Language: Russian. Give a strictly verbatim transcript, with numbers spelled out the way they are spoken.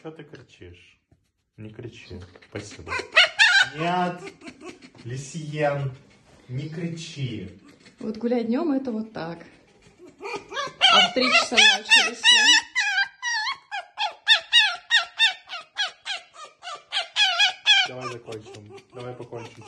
что ты кричишь? Не кричи. Спасибо. Нет, Лисьян, не кричи. Вот гулять днем это вот так. А в три часа ночи, Лисьян. Давай закончим. Давай покончим.